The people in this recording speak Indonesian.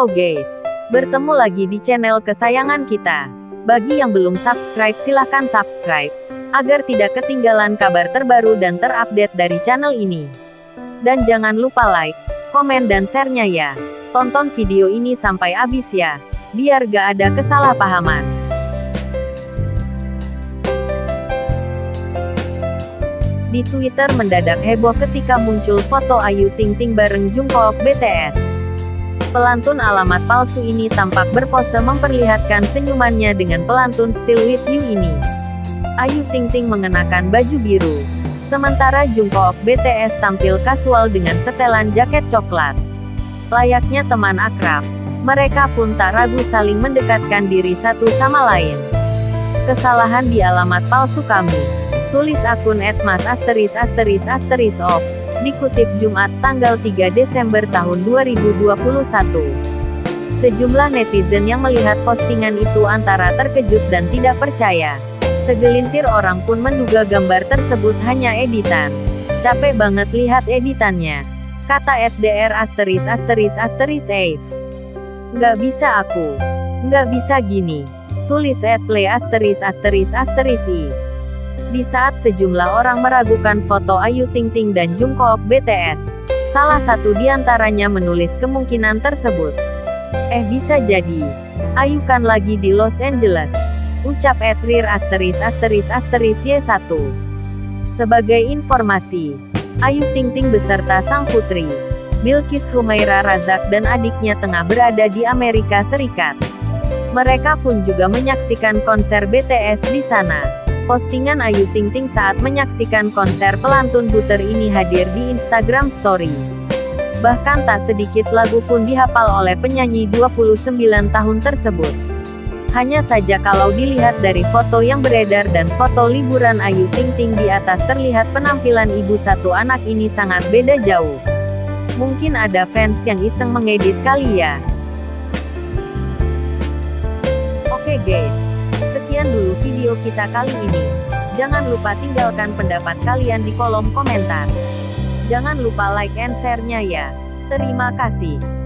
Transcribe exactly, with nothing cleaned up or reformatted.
Halo guys, bertemu lagi di channel kesayangan kita. Bagi yang belum subscribe silahkan subscribe, agar tidak ketinggalan kabar terbaru dan terupdate dari channel ini. Dan jangan lupa like, komen dan share-nya ya. Tonton video ini sampai habis ya, biar gak ada kesalahpahaman. Di Twitter mendadak heboh ketika muncul foto Ayu Ting Ting bareng Jungkook B T S. Pelantun alamat palsu ini tampak berpose memperlihatkan senyumannya dengan pelantun Still With You ini. Ayu Ting Ting mengenakan baju biru, sementara Jungkook B T S tampil kasual dengan setelan jaket coklat. Layaknya teman akrab, mereka pun tak ragu saling mendekatkan diri satu sama lain. Kesalahan di alamat palsu kami, tulis akun et mas asterisk asterisk asterisk op. Dikutip Jumat tanggal tiga Desember tahun dua ribu dua puluh satu. Sejumlah netizen yang melihat postingan itu antara terkejut dan tidak percaya. Segelintir orang pun menduga gambar tersebut hanya editan. Capek banget lihat editannya, kata et dr asterisk asterisk asterisk safe. Nggak bisa aku, nggak bisa gini, tulis et play asterisk asterisk asterisk i. Di saat sejumlah orang meragukan foto Ayu Ting Ting dan Jungkook B T S, salah satu diantaranya menulis kemungkinan tersebut. Eh bisa jadi, Ayu kan lagi di Los Angeles, ucap et rir asterisk asterisk asterisk y satu. Sebagai informasi, Ayu Ting Ting beserta sang putri, Bilqis Humaira Razak dan adiknya tengah berada di Amerika Serikat. Mereka pun juga menyaksikan konser B T S di sana. Postingan Ayu Ting Ting saat menyaksikan konser pelantun buter ini hadir di Instagram Story. Bahkan tak sedikit lagu pun dihafal oleh penyanyi dua puluh sembilan tahun tersebut. Hanya saja kalau dilihat dari foto yang beredar dan foto liburan Ayu Ting Ting di atas terlihat penampilan ibu satu anak ini sangat beda jauh. Mungkin ada fans yang iseng mengedit kali ya. Oke guys. Sekian dulu video kita kali ini. Jangan lupa tinggalkan pendapat kalian di kolom komentar. Jangan lupa like and share-nya ya. Terima kasih.